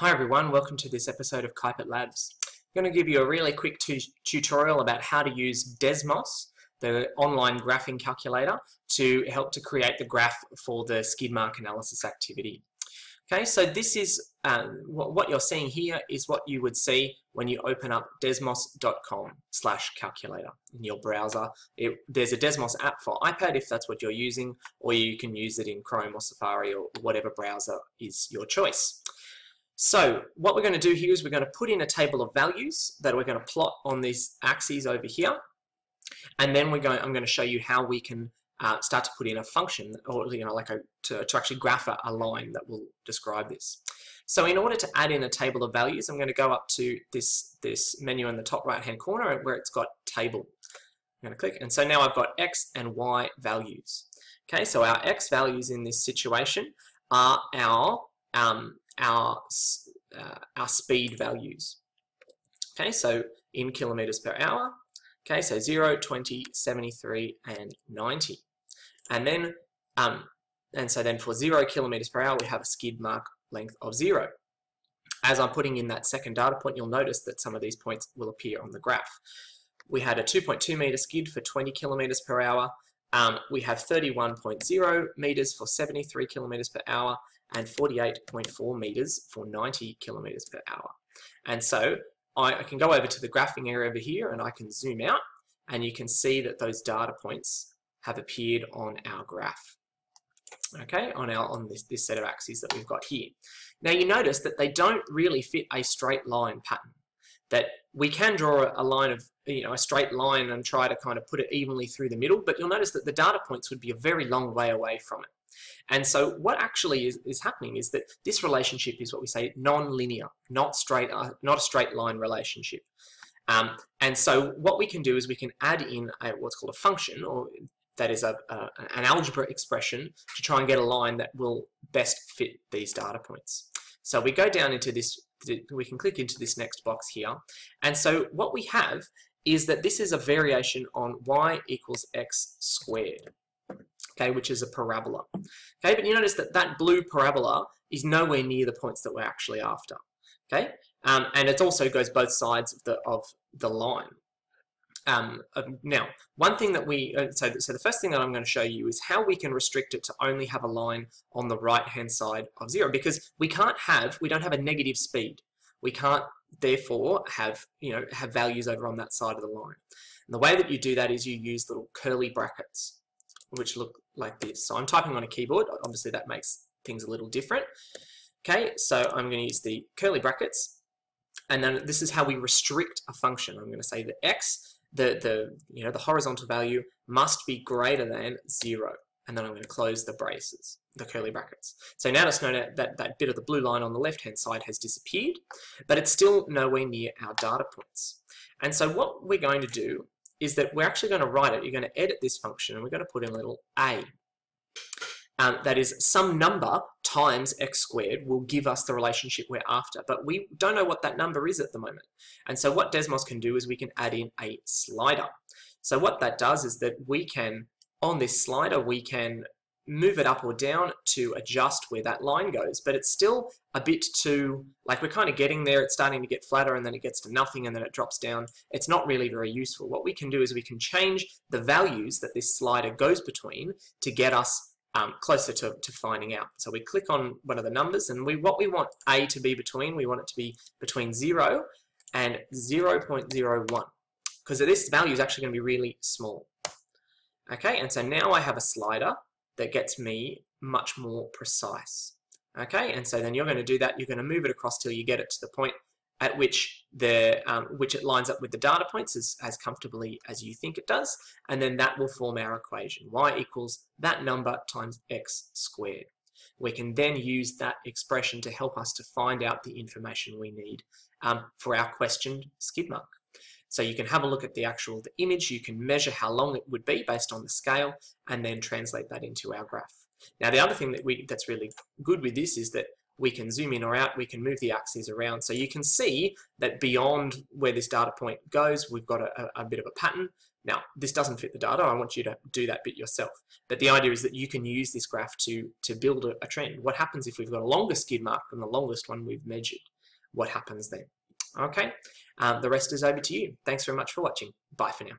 Hi everyone, welcome to this episode of Keipert Labs. I'm going to give you a really quick tutorial about how to use Desmos, the online graphing calculator, to help to create the graph for the skid mark analysis activity. Okay, so this is what you're seeing here is what you would see when you open up desmos.com/calculator in your browser. There's a Desmos app for iPad if that's what you're using, or you can use it in Chrome or Safari or whatever browser is your choice. So what we're going to do here is we're going to put in a table of values that we're going to plot on these axes over here, and then I'm going to show you how we can start to put in a function, or to actually graph a line that will describe this. So in order to add in a table of values, I'm going to go up to this menu in the top right hand corner where it's got table. I'm going to click, and so now I've got x and y values. Okay, so our x values in this situation are our speed values. Okay, so in kilometers per hour. Okay, so 0, 20, 73, and 90. And then, so then for 0 kilometers per hour, we have a skid mark length of 0. As I'm putting in that second data point, you'll notice that some of these points will appear on the graph. We had a 2.2 meter skid for 20 kilometers per hour. We have 31.0 meters for 73 kilometers per hour and 48.4 meters for 90 kilometers per hour. And so I can go over to the graphing area over here and I can zoom out, and you can see that those data points have appeared on our graph. Okay, on this set of axes that we've got here. Now you notice that they don't really fit a straight line pattern. That we can draw a line of, a straight line and try to kind of put it evenly through the middle, but you'll notice that the data points would be a very long way away from it. And so what actually is happening is that this relationship is what we say non-linear, not a straight line relationship. And so what we can do is we can add in what's called a function, or that is an algebra expression, to try and get a line that will best fit these data points. So we go down into this, we can click into this next box here. And so what we have is that this is a variation on y = x squared. Okay, which is a parabola. Okay, but you notice that that blue parabola is nowhere near the points that we're actually after. Okay, and it also goes both sides of the line. Now, one thing that so the first thing that I'm going to show you is how we can restrict it to only have a line on the right-hand side of 0, because we don't have a negative speed. We can't therefore have values over on that side of the line. And the way that you do that is you use little curly brackets, which look like this. So I'm typing on a keyboard. Obviously that makes things a little different. Okay, so I'm going to use the curly brackets, and then this is how we restrict a function. I'm going to say that x, the horizontal value must be greater than 0, and then I'm going to close the braces, the curly brackets. So now just note that that bit of the blue line on the left-hand side has disappeared, but it's still nowhere near our data points. And so what we're going to do is that we're actually going to write it. You're going to edit this function, and we're going to put in a little a. That is, some number times x squared will give us the relationship we're after, but we don't know what that number is at the moment. And so what Desmos can do is we can add in a slider. So what that does is that we can, on this slider, we can move it up or down to adjust where that line goes, but it's still a bit too, we're kind of getting there, it's starting to get flatter, and then it gets to nothing, and then it drops down. It's not really very useful. What we can do is we can change the values that this slider goes between to get us closer to finding out. So we click on one of the numbers, and what we want a to be between, we want it to be between 0 and 0.01, because this value is actually going to be really small. Okay, and so now I have a slider that gets me much more precise. Okay, and so then you're going to do that. You're going to move it across till you get it to the point at which it lines up with the data points as comfortably as you think it does, and then that will form our equation. y = that number times x squared. We can then use that expression to help us to find out the information we need for our questioned skid mark. So you can have a look at the image, you can measure how long it would be based on the scale, and then translate that into our graph. Now the other thing that that's really good with this is that we can zoom in or out, we can move the axes around, so you can see that beyond where this data point goes, we've got a bit of a pattern. Now, this doesn't fit the data. I want you to do that bit yourself. But the idea is that you can use this graph to build a trend. What happens if we've got a longer skid mark than the longest one we've measured? What happens then? Okay, the rest is over to you. Thanks very much for watching. Bye for now.